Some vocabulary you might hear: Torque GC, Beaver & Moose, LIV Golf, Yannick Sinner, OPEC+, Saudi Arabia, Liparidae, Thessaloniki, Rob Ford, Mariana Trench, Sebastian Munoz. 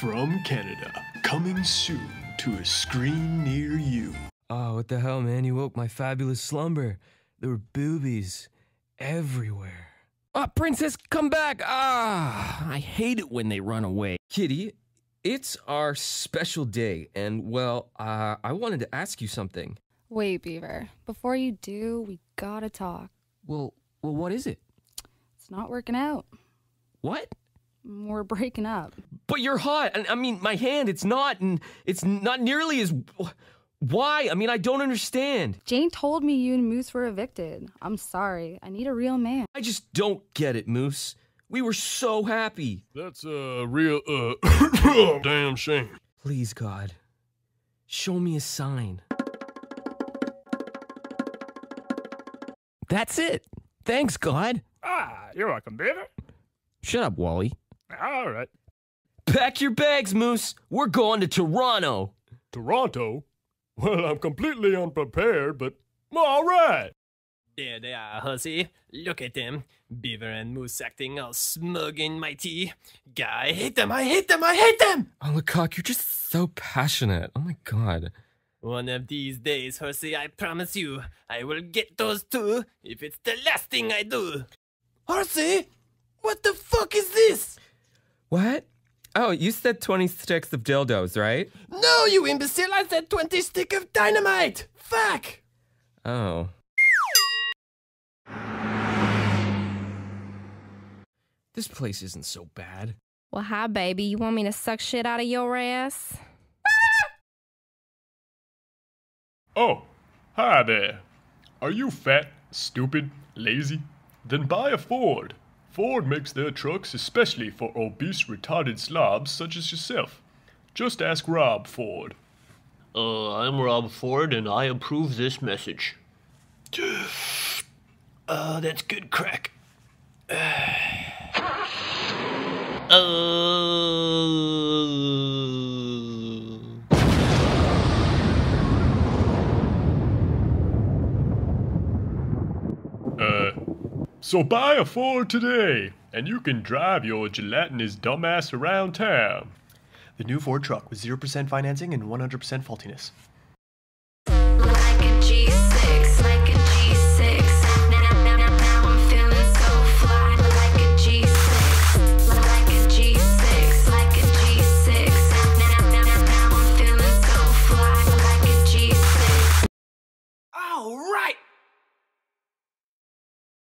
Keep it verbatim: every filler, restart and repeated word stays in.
from Canada, coming soon to a screen near you. Oh, what the hell, man? You woke my fabulous slumber. There were boobies everywhere. Ah, oh, princess, come back! Ah, I hate it when they run away. Kitty, it's our special day, and, well, uh, I wanted to ask you something. Wait, Beaver. Before you do, we gotta talk. Well, well, what is it? It's not working out. What? We're breaking up. But you're hot. I, I mean, my hand, it's not, and it's not nearly as... Why? I mean, I don't understand. Jane told me you and Moose were evicted. I'm sorry. I need a real man. I just don't get it, Moose. We were so happy. That's a real, uh, damn shame. Please, God, show me a sign. That's it. Thanks, God. Ah, you're welcome, Beaver. Shut up, Wally. All right. Pack your bags, Moose. We're going to Toronto. Toronto? Well, I'm completely unprepared, but all right. There they are, hussy. Look at them. Beaver and Moose acting all smug and mighty. God, I hate them, I hate them, I hate them! Oh, Lecoq, you're just so passionate. Oh, my God. One of these days, hussy, I promise you, I will get those two if it's the last thing I do. Hussy, what the fuck is this? What? Oh, you said twenty sticks of dildos, right? No, you imbecile! I said twenty stick of dynamite! Fuck! Oh. This place isn't so bad. Well, hi, baby. You want me to suck shit out of your ass? Oh, hi there. Are you fat, stupid, lazy? Then buy a Ford. Ford makes their trucks especially for obese, retarded slobs such as yourself. Just ask Rob Ford. Uh, I'm Rob Ford, and I approve this message. Uh, that's good crack. Uh... So buy a Ford today, and you can drive your gelatinous dumbass around town. The new Ford truck with zero percent financing and one hundred percent faultiness.